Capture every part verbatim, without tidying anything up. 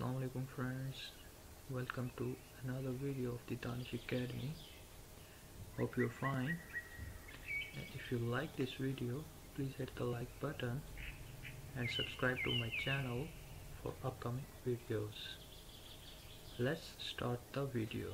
Assalamu alaikum friends, welcome to another video of the Danish Academy. Hope you're fine. If you like this video, please hit the like button and subscribe to my channel for upcoming videos. Let's start the video.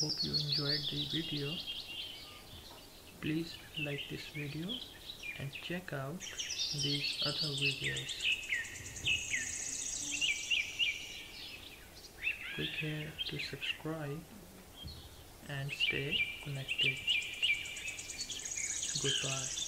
Hope you enjoyed the video. Please like this video and check out these other videos. Click here to subscribe and stay connected. Goodbye.